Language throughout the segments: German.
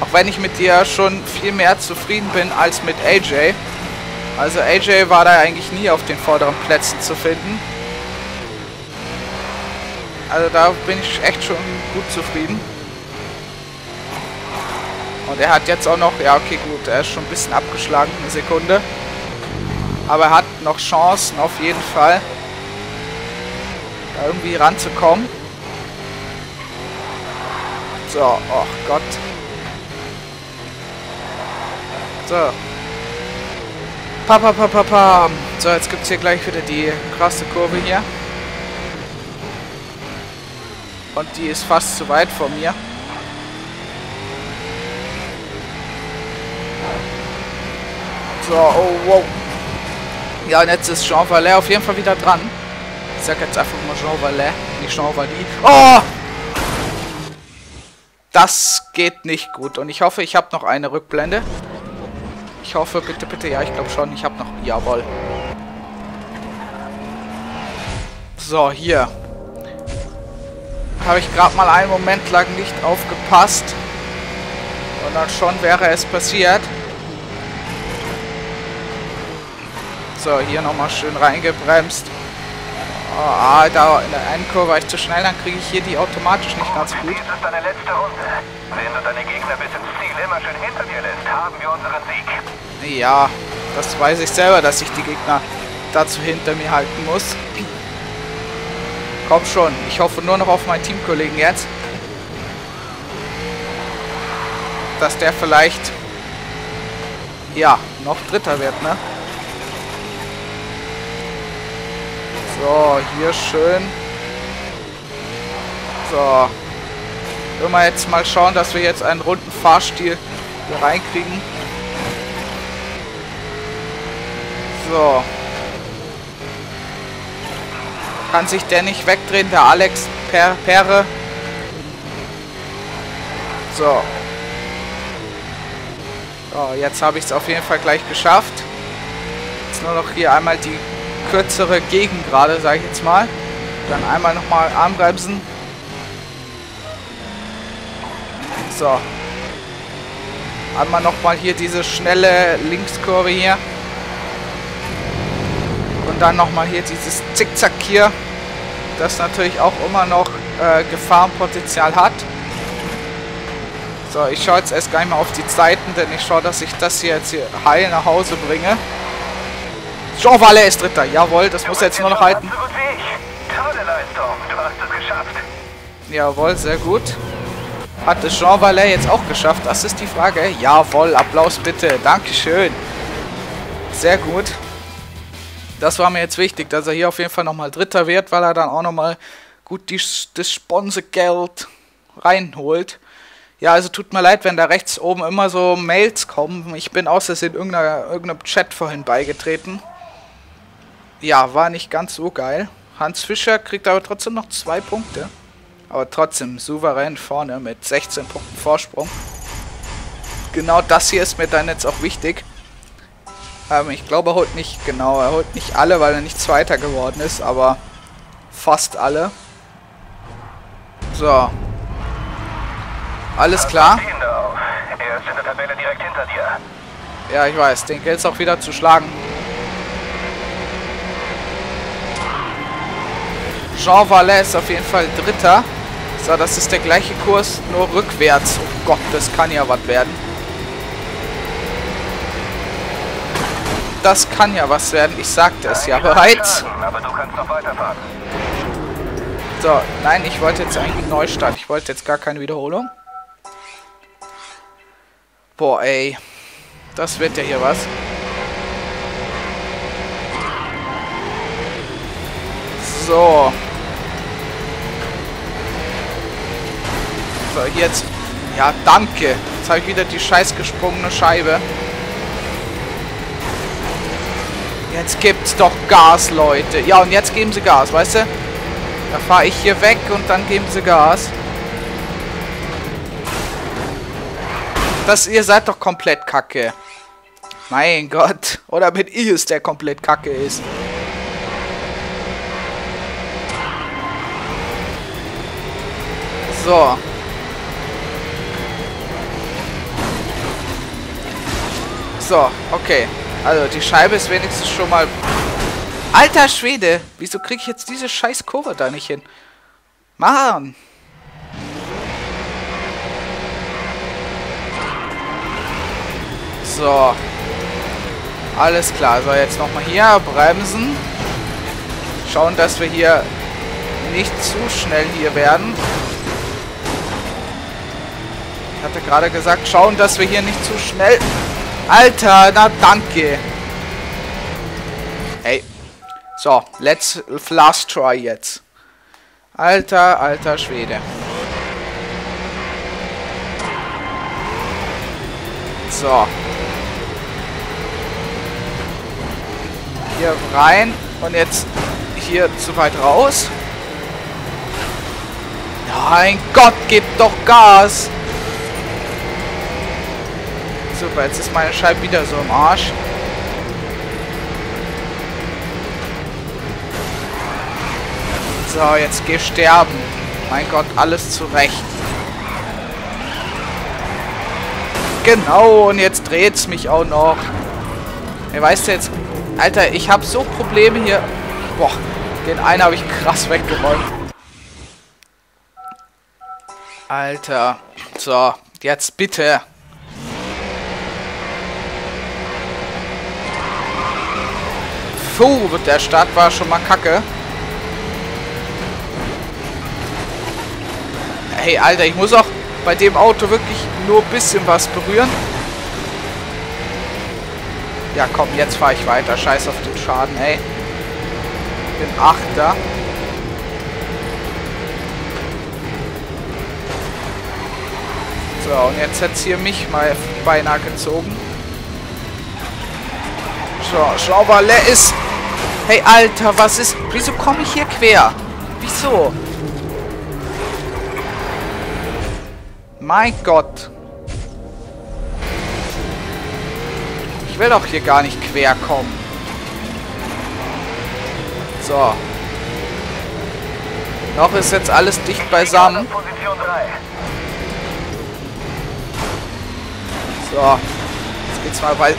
Auch wenn ich mit dir schon viel mehr zufrieden bin als mit AJ. Also AJ war da eigentlich nie auf den vorderen Plätzen zu finden. Also da bin ich echt schon gut zufrieden. Und er hat jetzt auch noch, ja okay gut, er ist schon ein bisschen abgeschlagen, eine Sekunde. Aber er hat noch Chancen auf jeden Fall, da irgendwie ranzukommen. So, oh Gott. So. Papapapapam. So, jetzt gibt es hier gleich wieder die krasse Kurve hier. Und die ist fast zu weit von mir. So, oh wow. Ja, und jetzt ist Jean Vallet auf jeden Fall wieder dran. Ich sag jetzt einfach mal Jean Vallet, nicht Jean Vallet. Oh! Das geht nicht gut. Und ich hoffe, ich habe noch eine Rückblende. Ich hoffe, bitte, bitte. Ja, ich glaube schon. Ich habe noch... Jawohl. So, hier. Habe ich gerade mal einen Moment lang nicht aufgepasst. Und dann schon wäre es passiert. So, hier nochmal schön reingebremst. Oh, da in der einen Kurve war ich zu schnell, dann kriege ich hier die automatisch nicht ganz gut. Dies ist deine letzte Runde. Wenn du deine Gegner bis ins Ziel immer schön hinter dir lässt, haben wir unseren Sieg. Ja, das weiß ich selber, dass ich die Gegner dazu hinter mir halten muss. Komm schon, ich hoffe nur noch auf meinen Teamkollegen jetzt. Dass der vielleicht, ja, noch Dritter wird, ne? So, hier schön. So. Wenn wir jetzt mal schauen, dass wir jetzt einen runden Fahrstil hier reinkriegen. So. Kann sich der nicht wegdrehen, der Alex Perre. So. So, jetzt habe ich es auf jeden Fall gleich geschafft. Jetzt nur noch hier einmal die kürzere Gegend gerade, sage ich jetzt mal. Dann einmal nochmal anbremsen. So. Einmal nochmal hier diese schnelle Linkskurve hier. Und dann nochmal hier dieses Zickzack hier. Das natürlich auch immer noch Gefahrenpotenzial hat. So, ich schaue jetzt erst gar nicht mal auf die Zeiten, denn ich schaue, dass ich das hier jetzt hier heil nach Hause bringe. Jean Vallet ist Dritter. Jawohl, das muss er jetzt nur noch halten. Tolle Leistung. Du hast es geschafft. Jawohl, sehr gut. Hat es Jean Vallet jetzt auch geschafft? Das ist die Frage. Jawohl, Applaus bitte. Dankeschön. Sehr gut. Das war mir jetzt wichtig, dass er hier auf jeden Fall nochmal Dritter wird, weil er dann auch nochmal gut das Sponsorgeld reinholt. Ja, also tut mir leid, wenn da rechts oben immer so Mails kommen. Ich bin aus Versehen irgendeinem Chat vorhin beigetreten. Ja, war nicht ganz so geil. Hans Fischer kriegt aber trotzdem noch 2 Punkte. Aber trotzdem souverän vorne mit 16 Punkten Vorsprung. Genau das hier ist mir dann jetzt auch wichtig. Ich glaube, er holt nicht alle, weil er nicht Zweiter geworden ist, aber fast alle. So. Alles klar. Er ist in der Tabelle direkt hinter dir. Ja, ich weiß. Den gilt es auch wieder zu schlagen. Jean Vallet ist auf jeden Fall Dritter. So, das ist der gleiche Kurs, nur rückwärts. Oh Gott, das kann ja was werden. Das kann ja was werden. Ich sagte es ja bereits. Aber du kannst noch weiterfahren. So, nein, ich wollte jetzt eigentlich Neustart. Ich wollte jetzt gar keine Wiederholung. Boah, ey. Das wird ja hier was. So. So, jetzt. Ja, danke. Jetzt habe ich wieder die scheiß gesprungene Scheibe. Jetzt gibt's doch Gas, Leute. Ja, und jetzt geben sie Gas, weißt du? Da fahre ich hier weg und dann geben sie Gas. Ihr seid doch komplett kacke. Mein Gott. Oder bin ich es, der komplett kacke ist. So. So, okay. Also, die Scheibe ist wenigstens schon mal... Alter Schwede! Wieso kriege ich jetzt diese scheiß Kurve da nicht hin? Mann! So. Alles klar. So, jetzt nochmal hier bremsen. Schauen, dass wir hier nicht zu schnell hier werden. Ich hatte gerade gesagt, schauen, dass wir hier nicht zu schnell... Alter, na danke. Hey. So, let's last try jetzt. Alter, alter Schwede. So. Hier rein und jetzt hier zu weit raus. Mein Gott, gib doch Gas. Super, jetzt ist meine Scheibe wieder so im Arsch. So, jetzt geh sterben. Mein Gott, alles zurecht. Genau, und jetzt dreht's mich auch noch. Ihr weißt jetzt, Alter, ich habe so Probleme hier. Boah, den einen habe ich krass weggeräumt. Alter, so, jetzt bitte. Puh, der Start war schon mal kacke. Hey, Alter, ich muss auch bei dem Auto wirklich nur ein bisschen was berühren. Ja, komm, jetzt fahre ich weiter. Scheiß auf den Schaden, ey. Ich bin Achter. So, und jetzt hat es hier mich mal beinahe gezogen. So, Jean Vallet ist... Hey, Alter, was ist... Wieso komme ich hier quer? Wieso? Mein Gott. Ich will doch hier gar nicht quer kommen. So. Noch ist jetzt alles dicht beisammen. So. Jetzt geht's mal weiter.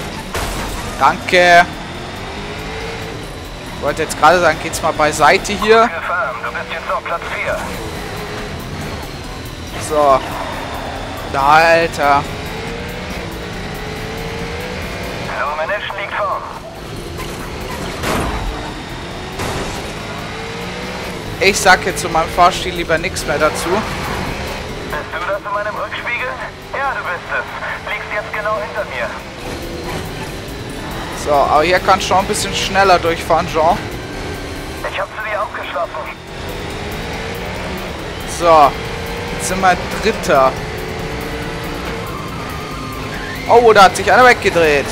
Danke. Ich wollte jetzt gerade sagen, geht's mal beiseite hier. So. Alter. Ich sag jetzt zu meinem Fahrstil lieber nichts mehr dazu. Bist du das in meinem Rückspiegel? Ja, du bist es. Liegst jetzt genau hinter mir. So, aber hier kann Jean ein bisschen schneller durchfahren, Jean. Ich hab zu dir aufgeschlafen. So, jetzt sind wir Dritter. Oh, da hat sich einer weggedreht.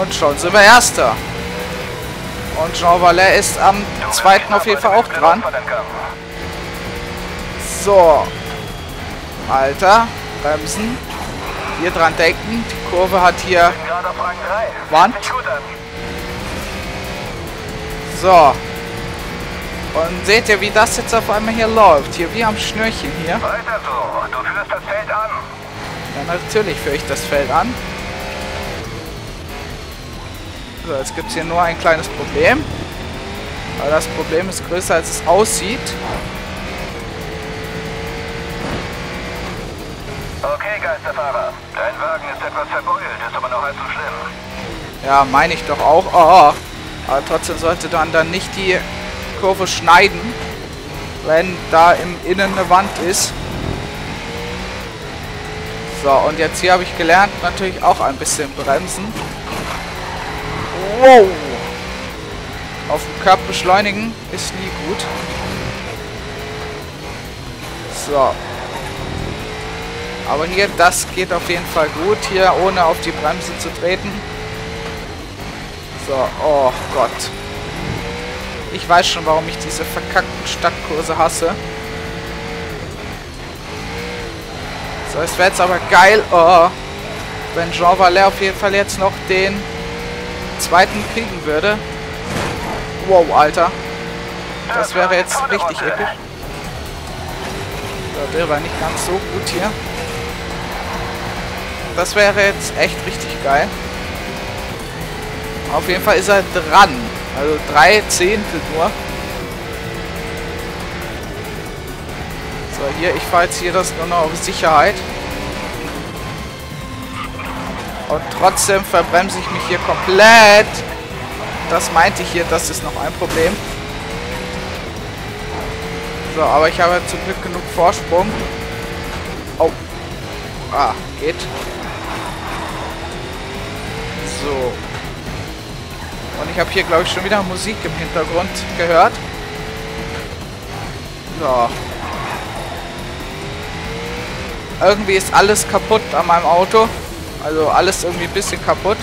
Und schon sind wir Erster. Und Jean Vallet ist am Zweiten auf jeden Fall auch dran. So. Alter, bremsen. Hier dran denken. Die Kurve hat hier Wand. So. Und seht ihr, wie das jetzt auf einmal hier läuft. Hier wie am Schnürchen hier. Weiter so. Du führst das Feld an. Ja, natürlich führe ich das Feld an. So, jetzt gibt es hier nur ein kleines Problem. Aber das Problem ist größer, als es aussieht. Okay, Geisterfahrer. Dein Wagen ist etwas verbeult, ist aber noch allzu schlimm. Ja, meine ich doch auch. Oh, aber trotzdem sollte man dann nicht die Kurve schneiden, wenn da im Innen eine Wand ist. So, und jetzt hier habe ich gelernt, natürlich auch ein bisschen bremsen. Wow! Auf dem Cup beschleunigen ist nie gut. So. Aber hier, das geht auf jeden Fall gut, hier ohne auf die Bremse zu treten. So, oh Gott. Ich weiß schon, warum ich diese verkackten Stadtkurse hasse. So, es wäre jetzt aber geil, oh, wenn Jean Vallet auf jeden Fall jetzt noch den zweiten kriegen würde. Wow, Alter. Das wäre jetzt richtig episch. Das wäre nicht ganz so gut hier. Das wäre jetzt echt richtig geil. Auf jeden Fall ist er dran. Also 3 Zehntel nur. So, hier, ich fahre jetzt hier das nur noch auf Sicherheit. Und trotzdem verbremse ich mich hier komplett. Das meinte ich hier, das ist noch ein Problem. So, aber ich habe zum Glück genug Vorsprung. Oh. Ah, geht. So. Und ich habe hier, glaube ich, schon wieder Musik im Hintergrund gehört. So. Irgendwie ist alles kaputt an meinem Auto. Also alles irgendwie ein bisschen kaputt.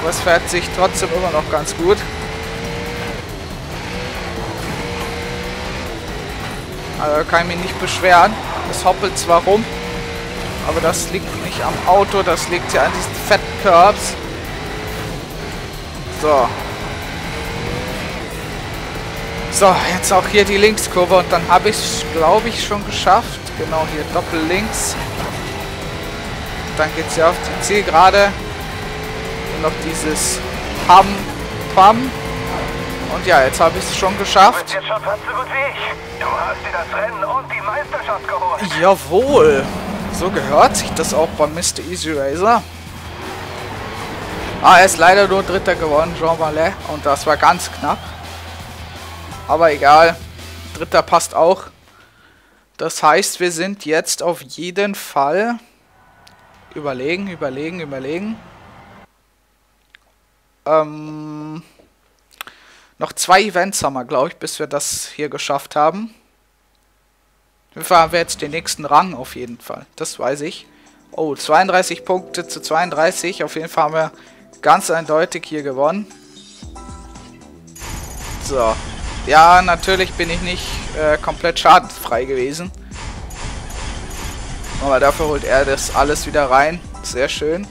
Aber es fährt sich trotzdem immer noch ganz gut. Also kann ich mich nicht beschweren. Es hoppelt zwar rum, aber das liegt nicht am Auto, das liegt ja an diesen fetten Curbs. So. So, jetzt auch hier die Linkskurve und dann habe ich es, glaube ich, schon geschafft. Genau, hier doppel links. Dann geht es ja auf die Zielgerade. Und noch dieses Pam, Pam. Und ja, jetzt habe ich es schon geschafft. Du hast dir das Rennen und die Meisterschaft geholt. Jawohl. So gehört sich das auch bei Mr. Easy Racer. Ah, er ist leider nur Dritter geworden, Jean Vallet. Und das war ganz knapp. Aber egal. Dritter passt auch. Das heißt, wir sind jetzt auf jeden Fall... Überlegen. Noch 2 Events haben wir, glaube ich, bis wir das hier geschafft haben. Wir fahren jetzt den nächsten Rang auf jeden Fall. Das weiß ich. Oh, 32 Punkte zu 32. Auf jeden Fall haben wir ganz eindeutig hier gewonnen. So. Ja, natürlich bin ich nicht komplett schadenfrei gewesen. Aber dafür holt er das alles wieder rein. Sehr schön.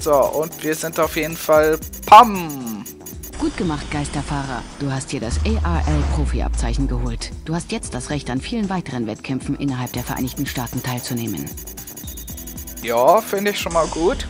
So, und wir sind auf jeden Fall... Pam! Gut gemacht, Geisterfahrer. Du hast hier das ARL-Profi-Abzeichen geholt. Du hast jetzt das Recht, an vielen weiteren Wettkämpfen innerhalb der Vereinigten Staaten teilzunehmen. Ja, finde ich schon mal gut.